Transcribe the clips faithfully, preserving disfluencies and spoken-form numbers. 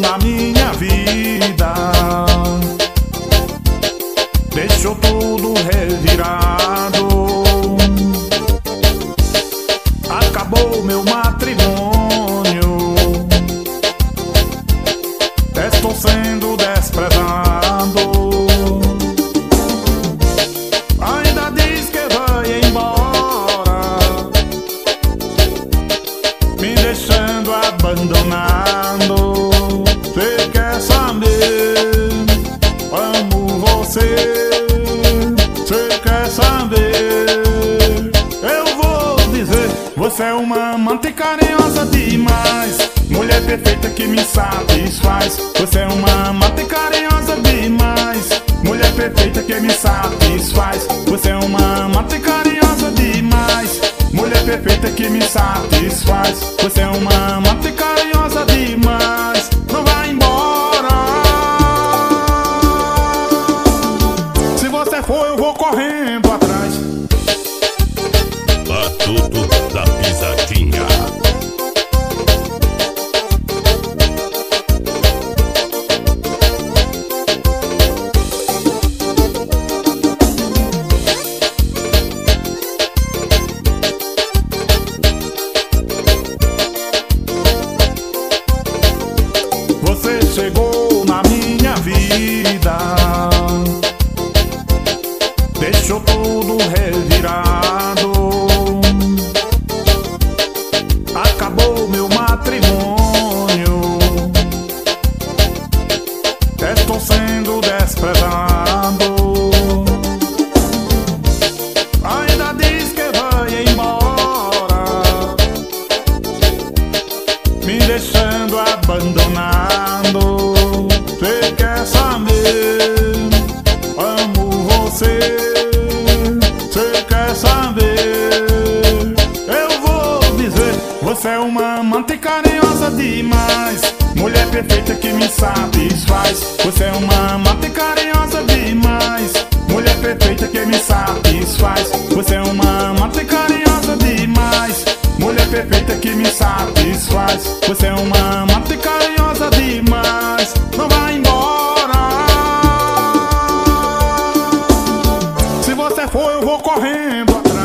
na minha vida, deixou tudo revirado. Acabou meu matrimônio, estou sendo desprezado. Ainda diz que vai embora, me deixando abandonado. Você quer saber? Amo você. Você quer saber? Eu vou dizer. Você é uma amante carinhosa demais, mulher perfeita que me satisfaz. Você é uma amante carinhosa demais, mulher perfeita que me satisfaz. Você é uma amante carinhosa demais, mulher perfeita que me satisfaz. Você é uma amante carinhosa demais. Não vai embora, se você for eu vou correndo atrás. Matuto da Pisadinha. Você chegou na minha vida, deixou tudo revirado. Acabou meu matrimônio, estou sendo desprezado. Ainda diz que vai embora, me deixando abandonado. Você quer saber? Amo você. Você quer saber? Eu vou dizer. Você é uma amante carinhosa demais, mulher perfeita que me satisfaz. Você é uma amante carinhosa demais, mulher perfeita que me satisfaz. Você é uma amante carinhosa demais, mulher perfeita que me satisfaz. Você é uma amante carinhosa demais. Não vai embora, se você for eu vou correndo atrás.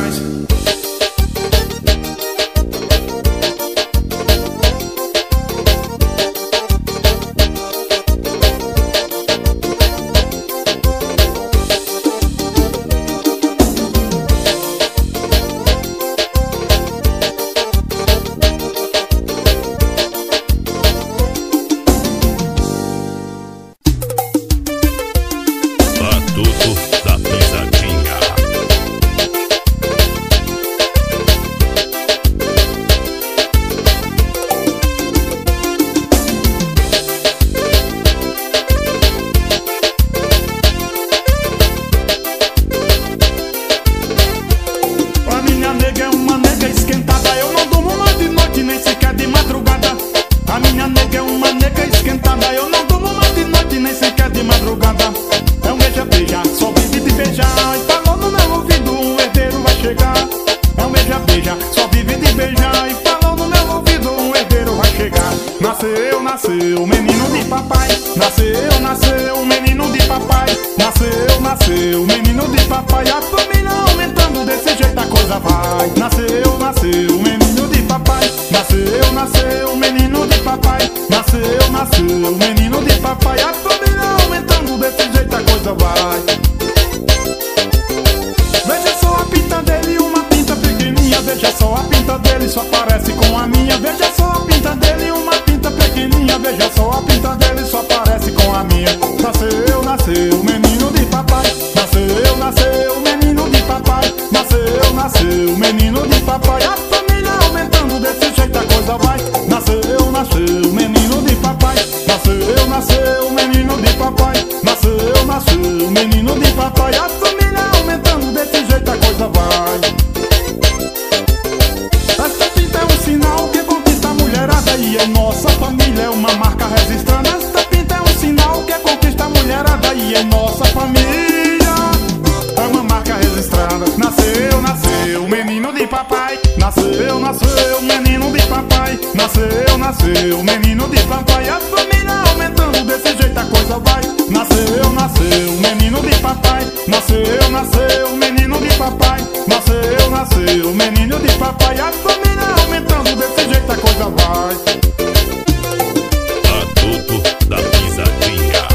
Matuto da Pisadinha. A minha nega é uma nega esquentada, eu não durmo mais de noite, nem sequer de madrugada. A minha nega é uma nega esquentada, eu não durmo mais de noite, nem sequer de madrugada. Beija, só vive de beijar, e falou no meu ouvido, o herdeiro vai chegar. É um beija-beija, só vive de beijar, e falou no meu ouvido, o herdeiro vai chegar. Nasceu, nasceu, menino de papai. Nasceu, nasceu, menino de papai. Nasceu, nasceu, menino de papai. A família aumentando, desse jeito a coisa vai. Nasceu, nasceu, menino de papai. Nasceu, nasceu, menino de papai. Nasceu, nasceu, menino de papai. A família aumentando, desse jeito a coisa vai. Veja só a pinta dele, uma pinta pequenininha. Veja só a pinta dele, só parece com a minha. Veja só a pinta dele, uma pinta pequenininha. Veja só a pinta dele, só parece com a minha. Nasceu, nasceu, menino de papai. Nasceu, nasceu, menino de papai. Nasceu, nasceu, menino de papai. A família aumentando, desse jeito a coisa vai. Nasceu, nasceu, menino de papai. Nasceu, nasceu, menino de papai. Nasceu, nasceu, menino de papai. A família aumentando, desse jeito a coisa vai. Essa pinta é um sinal que conquista a mulherada, e em nossa família é uma marca registrada. Essa pinta é um sinal que conquista a mulherada, e em nossa família é uma marca registrada. Nasceu, nasceu, menino de papai. Nasceu, nasceu, menino de papai. Nasceu, nasceu, menino de papai. A família aumentando, desse jeito a coisa vai. Nasceu, nasceu, menino de papai. Nasceu, nasceu, menino de papai. Nasceu, nasceu, menino de papai. A família aumentando, desse jeito a coisa vai. Matuto da Pisadinha.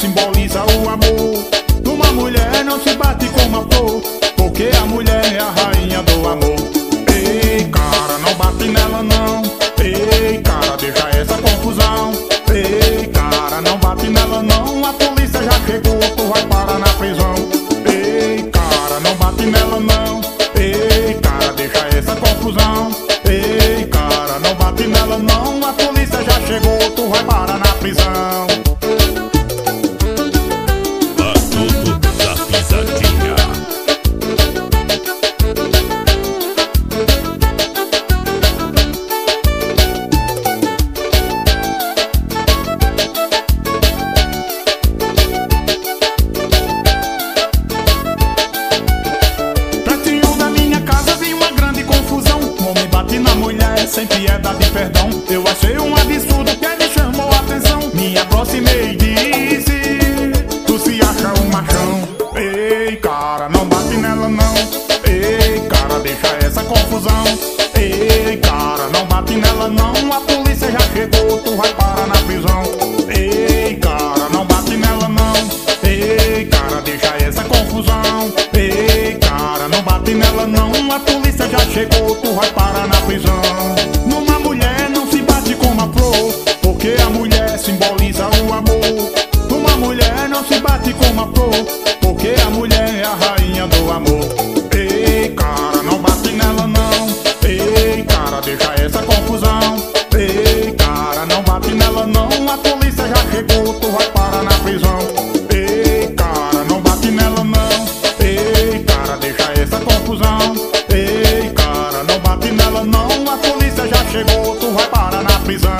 Simboliza o amor. Uma mulher não se bate com uma flor, porque a mulher é a raiz. sem piedade e perdão. Eu achei um absurdo que me chamou a atenção. Me aproximei e disse: tu se acha um machão. Ei, cara, não bate nela não. Ei, cara, deixa essa confusão. Ei, cara, não bate nela não. A polícia já chegou, tu vai parar na prisão. Ei, cara, não bate nela não. Ei, cara, deixa essa confusão. Ei, cara, não bate nela não. A polícia já chegou, tu vai parar na prisão. Numa mulher não se bate com uma flor, porque a mulher simboliza o amor. Numa mulher não se bate com uma flor, porque a mulher é a rainha do amor. Ei, cara, não bate nela não. Ei, cara, deixa essa confusão. Ei, cara, não bate nela não. A polícia já chegou, tu vai parar na prisão. Ei, cara, não bate nela não. Ei, cara, deixa essa confusão. Ei, cara, não bate nela não. A polícia já chegou, tu vai parar na prisão.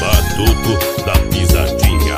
Matuto da Pisadinha.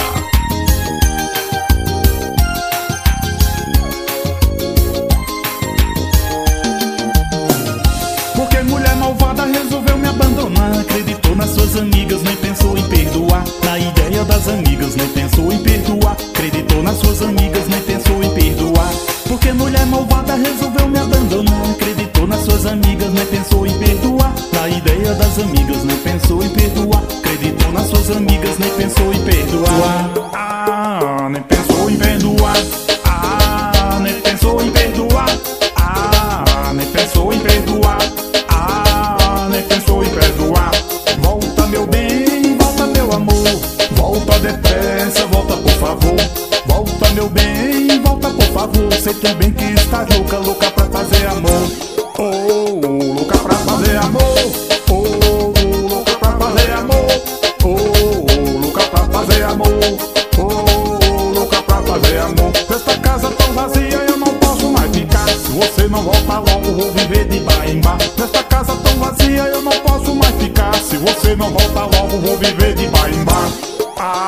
Porque mulher malvada resolveu me abandonar. Acreditou nas suas amigas, nem pensou em perdoar. Na ideia das amigas, nem pensou em perdoar. Acreditou nas suas amigas, nem pensou em perdoar. Porque mulher malvada resolveu me abandonar. Acreditou nas suas amigas, nem pensou em perdoar. Na ideia das amigas, nem pensou em perdoar. Acreditou nas suas amigas, nem pensou em perdoar. Ah, nem pensou em perdoar. Ah, nem pensou em perdoar. Ah, nem pensou em perdoar. Ah, nem pensou em perdoar. Volta, meu bem, volta, meu amor. Volta depressa, volta por favor. Volta, meu bem, volta por favor. Sei também que estás louca, louca pra fazer amor. Oh, louca pra fazer amor. Nesta casa tão vazia eu não posso mais ficar. Se você não volta logo, vou viver de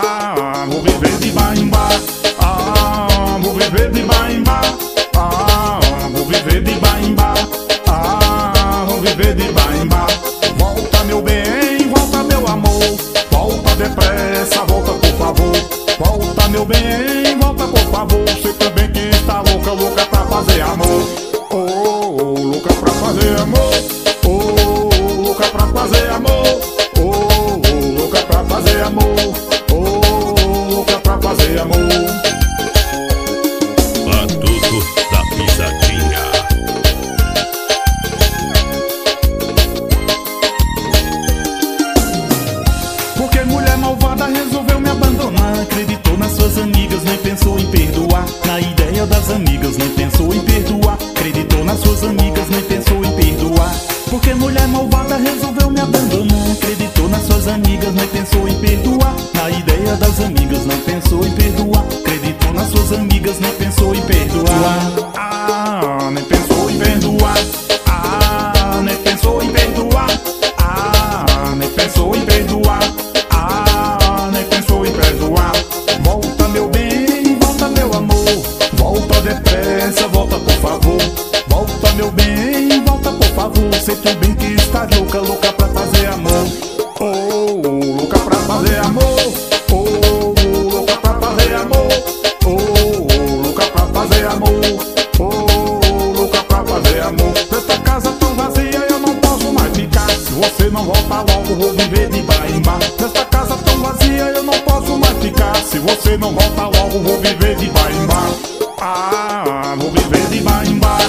bar em bar. Ah, vou viver de bar em bar. Ah, vou viver de bar em bar. Ah, vou viver de bar em bar. Ah, vou viver de bar em bar. Volta, meu bem, volta, meu amor. Volta depressa, volta por favor. Volta, meu bem, volta por favor. Você também que está louca, louca pra fazer amor. Fazer amor, oh, louca pra fazer amor, oh, louca pra fazer amor, oh, louca pra fazer amor. Matuto da Pisadinha. Porque mulher malvada resolveu me abandonar. Acreditou nas suas amigas, nem pensou em perdoar. Na ideia das amigas, nem pensou em perdoar. Acreditou nas suas amigas, nem pensou em perdoar. Porque mulher malvada resolveu me abandonar. Acreditou nas suas amigas, nem pensou em perdoar. Na ideia das amigas, nem pensou em perdoar. Acreditou nas suas amigas, nem pensou em perdoar. Ah, nem pensou em perdoar. Ah, nem pensou em perdoar. Ah, nem pensou em perdoar. Ah, nem pensou em perdoar. Volta, meu bem, volta, meu amor. Volta depressa, volta por favor. Volta, meu bem, volta por favor. Sei também que estás louca, louca pra fazer amor. Oh, louca pra fazer amor. Oh, louca pra fazer amor. Oh, louca pra fazer amor. Oh, louca pra fazer amor. Nesta casa tão vazia eu não posso mais ficar. Se você não volta logo, vou viver de bar em bar. Nesta casa tão vazia eu não posso mais ficar. Se você não volta logo, vou viver de bar em bar. Ah, vou viver de bar em bar.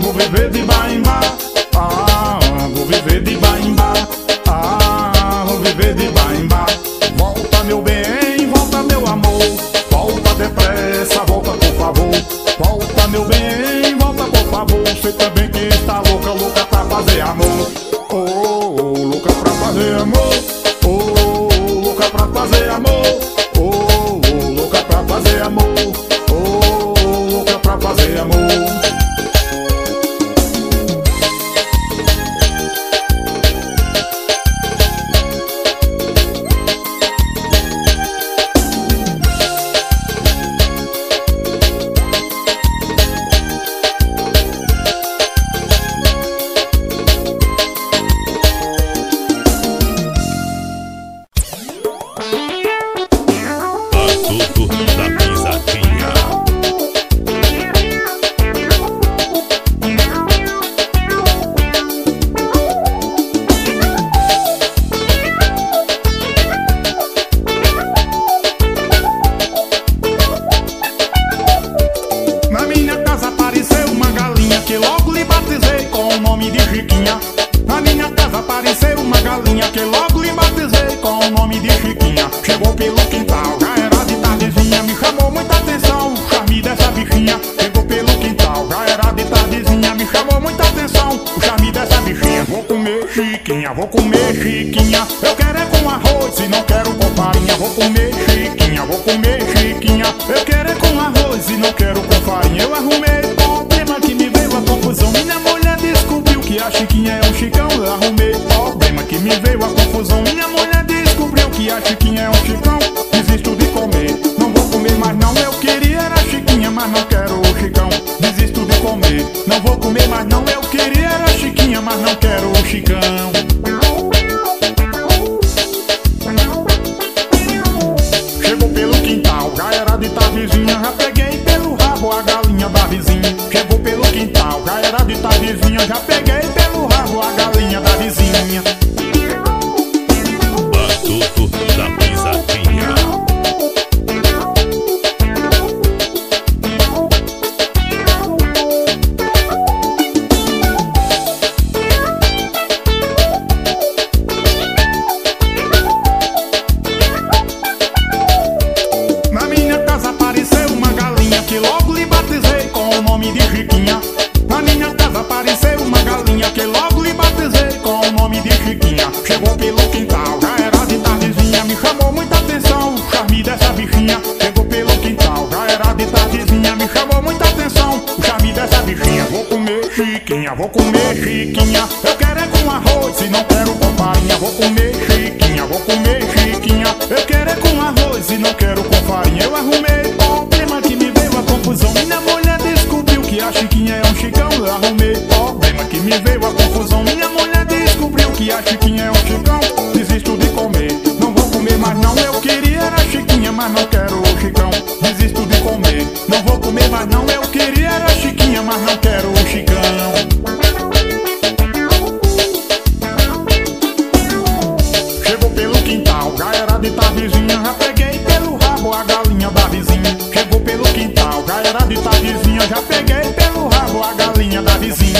Vou viver de bar em bar. Ah, vou viver de bar em bar. Ah, vou viver de bar em bar. Volta, meu bem, volta, meu amor. Volta depressa, volta por favor. Volta, meu bem, volta por favor. Você também que está louca, louca pra fazer amor. Oh, louca pra fazer amor. Oh, louca pra fazer amor. Oh, nome de Chiquinha, chegou pelo quintal. Já era de tardezinha, me chamou muita atenção o charme dessa bichinha, chegou pelo quintal. Já era de tardezinha, me chamou muita atenção o charme dessa bichinha. Vou comer Chiquinha, vou comer Chiquinha, eu quero é com arroz e não quero com farinha. Vou comer Chiquinha, vou comer Chiquinha, eu quero é com arroz e não quero com farinha. Eu arrumei problema que me veio a confusão, minha mulher descobriu que a Chiquinha é um chicão. Eu arrumei problema que me veio a confusão, minha mulher descobriu que a Chiquinha é um chicão. Desisto de comer, não vou comer mais não. Eu queria era Chiquinha, mas não quero o chicão. Desisto de comer, não vou comer mais não. Eu queria era Chiquinha, mas não quero o chicão. Chegou pelo quintal, já era de tardezinha, já peguei pelo rabo a galinha da vizinha. Chegou pelo quintal, já era de tardezinha, já peguei pelo rabo a galinha da vizinha. Matuto da Pisadinha. Na minha casa apareceu uma galinha que logo lhe batizei com o nome de Chiquinha. Na minha casa apareceu uma galinha que logo lhe batizei com o nome de Chiquinha. Chegou pelo quintal, já era de tardezinha, me chamou muita atenção o charme dessa bichinha. Chegou pelo quintal, já era de tardezinha, me chamou muita atenção o charme dessa bichinha. Vou comer Chiquinha, vou comer Chiquinha, eu quero é com arroz e não quero com farinha. Vou comer Chiquinha, vou comer Chiquinha, eu quero é com arroz e não quero com farinha. Eu arrumei problema que me veio a confusão, minha mulher descobriu que a Chiquinha é um chicão. Eu arrumei problema que me veio a confusão, minha mulher descobriu que a Chiquinha é um chicão. Desisto de comer, não vou comer mais não. Eu queria era Chiquinha, mas não quero o chicão. Desisto de comer, não vou comer mais não. Eu queria era Chiquinha, mas não quero o chicão. Chegou pelo quintal, já era de tardezinha, já peguei pelo rabo a galinha da vizinha. Chegou pelo quintal, já era de tardezinha, já peguei pelo rabo a galinha da vizinha.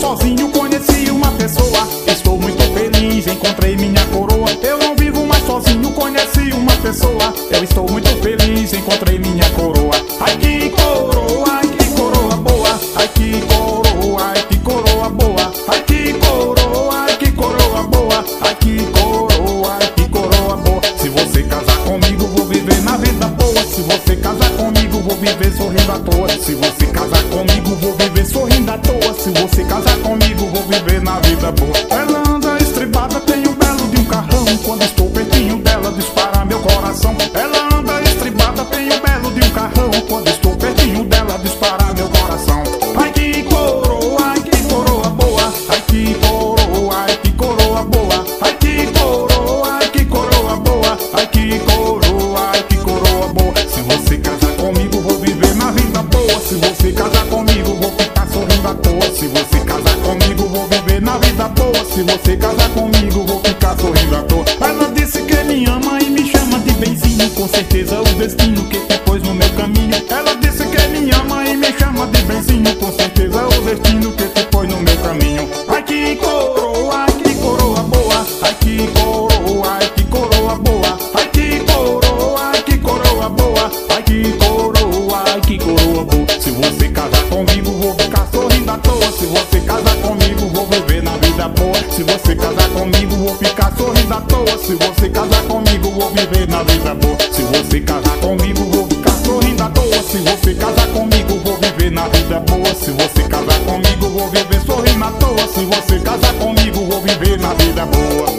Sozinho conheci uma pessoa, estou muito feliz, encontrei minha coroa. Eu não vivo mais sozinho, conheci uma pessoa, eu estou muito feliz, encontrei minha coroa. Ai que coroa, ai que coroa boa, ai que coroa, ai que coroa boa, ai que coroa, ai que coroa boa, ai que coroa, ai que coroa boa. Se você casar comigo vou viver na vida boa, se você casar comigo vou viver sorrindo à toa, se você casar comigo vou viver sorrindo à toa. Se você casar comigo, vou viver na vida boa. Ela anda estribada, tem um belo de um carrão. Quando estou pertinho dela, dispara meu coração. Ela anda estribada, tem um belo de um carrão. Quando estou pertinho dela, dispara meu coração. Ai que coroa, ai que coroa boa, ai que coroa, ai que coroa boa, ai que coroa, ai que coroa boa, ai que coroa, ai que coroa boa. Se você casar comigo, vou viver na vida boa. Se você casar comigo, vou ficar sorrindo à toa. Se você casar comigo, vou viver na vida boa. Se você casar comigo, vou ficar sorrindo à toa. Ela disse que me ama e me chama de benzinho, com certeza o destino que te pôs no meu caminho. Ela disse que me ama e me chama de benzinho, com certeza o destino que te pôs no meu caminho. Ai que coroa, ai que coroa boa, ai que coroa, ai que coroa boa, ai que coroa, ai que coroa boa, ai que coroa, ai que coroa boa. Se você casar comigo, vou ficar sorrindo à toa. Se você casar comigo, vou viver na vida boa. Se você casar comigo, vou ficar sorrindo à toa. Se você casar comigo, vou viver na vida boa. Se você casar comigo, vou ficar sorrindo à toa. Se você casar comigo, vou viver na vida boa. Se você casar comigo, vou viver sorrindo à toa. Se você casar comigo, vou viver na vida boa.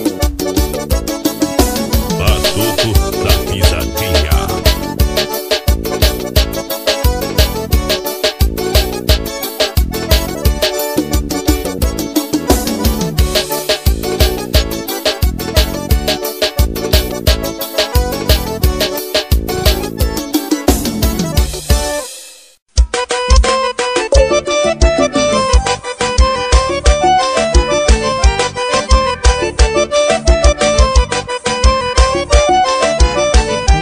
Matuto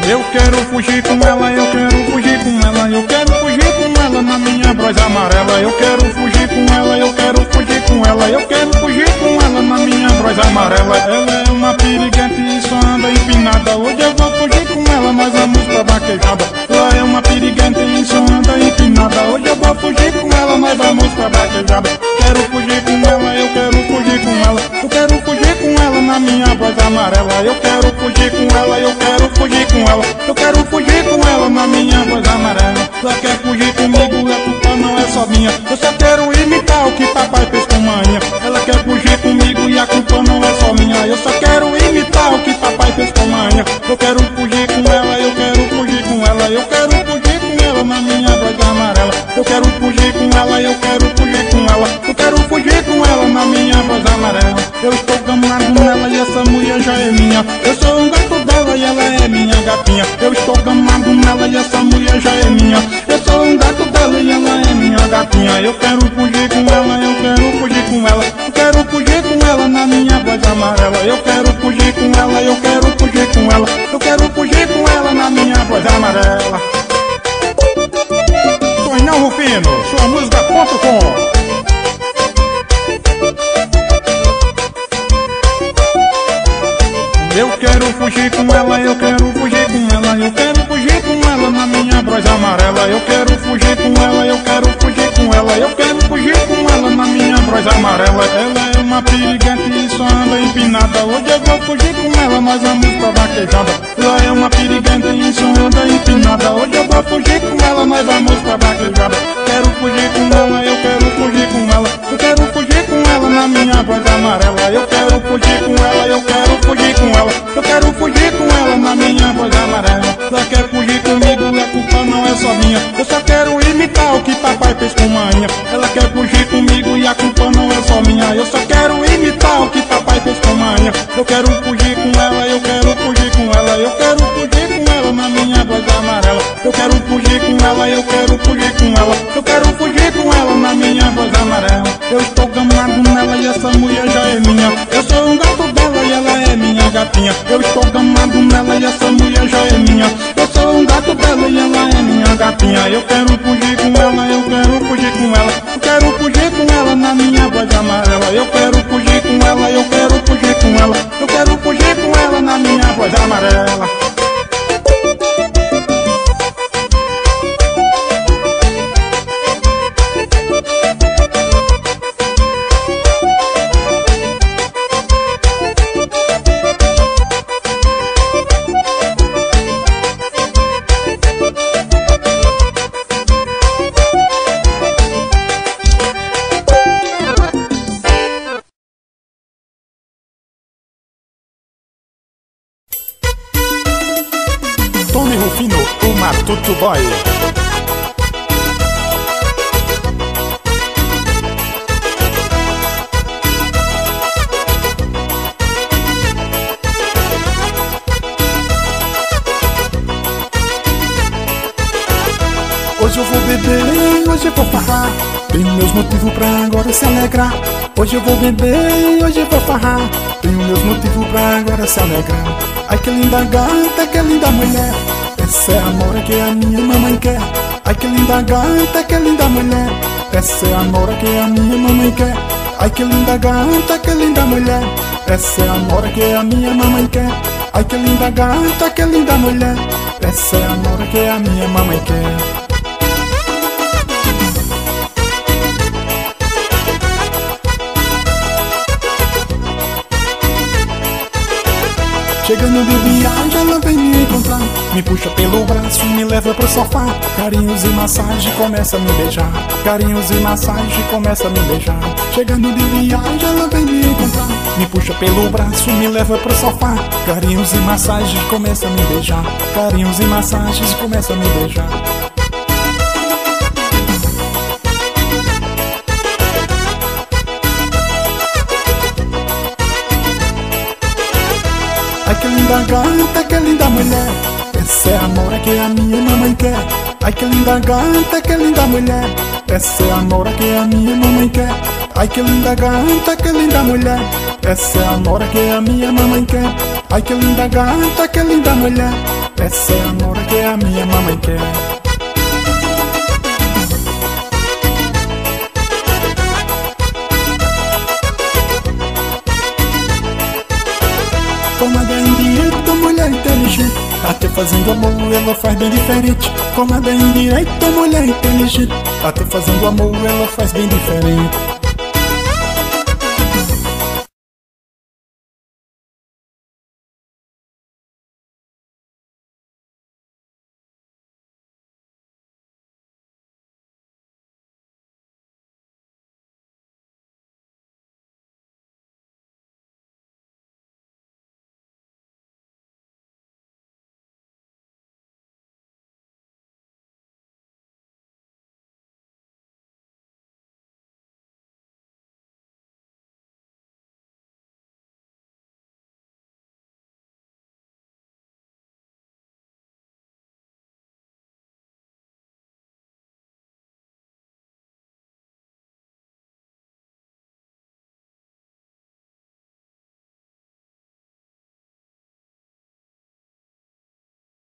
Eu quero fugir com ela, eu quero fugir com ela, eu quero fugir com ela na minha brosa amarela. Eu quero fugir com ela, eu quero fugir com ela, eu quero fugir com ela na minha brosa amarela. Ela é uma piriguete e só anda empinada. Hoje eu vou fugir com ela, nós vamos pra vaquejada. Ela é uma piriguete e só anda empinada. Hoje eu vou fugir com ela, nós vamos pra vaquejada. Quero fugir com ela, eu quero fugir com ela, eu quero fugir com ela na minha brosa amarela. Eu quero fugir com ela, eu quero fugir com ela, eu quero fugir com ela na minha brosa amarela. Ela quer fugir comigo, a culpa não é só minha, eu só quero imitar o que papai fez com manhã. Ela quer fugir comigo e a culpa não é só minha, eu só quero imitar o que papai fez com manhã. Eu quero fugir com ela, eu quero fugir com ela, eu quero fugir com ela na minha brosa amarela. Eu quero fugir com ela, eu quero fugir com ela, eu quero fugir com ela na minha brosa amarela. Eu estou gamado nela e essa mulher já é minha, eu sou um gato dela e ela é minha gatinha. Eu estou gamado nela e essa mulher já é minha, eu sou um gato dela e ela é minha gatinha. Eu quero fugir com ela, eu quero fugir com ela, eu quero fugir com ela na minha brosa amarela. Eu quero fugir com ela, eu quero fugir com ela, eu quero fugir com ela na minha brosa amarela. Tonhão Rufino, sua música ponto com. Eu quero fugir com ela, eu quero fugir com ela, eu quero fugir com ela na minha brosa amarela. Eu quero fugir com ela, eu quero fugir com ela, eu quero fugir com ela na minha brosa amarela. Ela é uma piriguete e só anda empinada. Hoje eu vou fugir com ela, nós vamos pra vaquejada. Ela é uma piriguete e só anda empinada. Hoje eu vou fugir com ela, nós vamos pra vaquejada. Quero fugir com ela, eu quero fugir com ela, eu quero fugir com ela na minha brosa amarela. Eu quero fugir com ela, eu quero fugir com ela, eu quero fugir com ela na minha brosa amarela. Ela quer fugir comigo, a culpa não é só minha, eu só quero imitar o que papai fez com manhã. Ela quer fugir comigo e a culpa não é só minha, eu só quero imitar o que papai fez com manhã. Eu quero fugir com ela, eu quero fugir com ela, eu quero fugir com ela na minha brosa amarela. Eu quero fugir com ela, eu quero fugir com ela, eu quero fugir com ela na minha brosa amarela. Eu estou gamado nela e essa mulher já é minha, eu sou um gato dela e ela é minha gatinha. Eu estou gamado nela e essa mulher já é minha, eu sou um gato dela e ela é minha gatinha. Eu quero fugir com ela, eu quero fugir com ela, eu quero fugir com ela na minha brosa amarela. Eu quero fugir com ela, eu quero fugir com ela, eu quero fugir com ela na minha brosa amarela. Matuto Boy. Hoje eu vou beber, hoje eu vou farrar, tenho meus motivos pra agora se alegrar. Hoje eu vou beber, hoje eu vou farrar, tenho meus motivos pra agora se alegrar. Ai que linda gata, que linda mulher, essa é a nora que a minha mamãe quer. Ai que linda gata, que linda mulher, essa é a nora que a minha mamãe quer. Ai que linda gata, que linda mulher, essa é a nora que a minha mamãe quer. Ai que linda gata, que linda mulher, essa é a nora que a minha mamãe quer. Chegando de viagem, ela vem me encontrar, me puxa pelo braço, me leva pro sofá. Carinhos e massagem, começa a me beijar. Carinhos e massagem, começa a me beijar. Chegando de viagem, ela vem me encontrar, me puxa pelo braço, me leva pro sofá. Carinhos e massagem, começa a me beijar. Carinhos e massagens, começa a me beijar. Ai que linda gata, que linda mulher, essa é a nora que a minha mamãe quer. Ai que linda gata, que linda mulher, essa é a nora que a minha mamãe quer. Ai que linda gata, que linda mulher, essa é a nora que a minha mamãe quer. Ai que linda gata, que linda mulher, Essa é a Nora que a minha mamãe quer. Comadre é indireita, mulher inteligente. Até fazendo amor ela faz bem diferente. Comadre é indireita, mulher inteligente. Até fazendo amor ela faz bem diferente.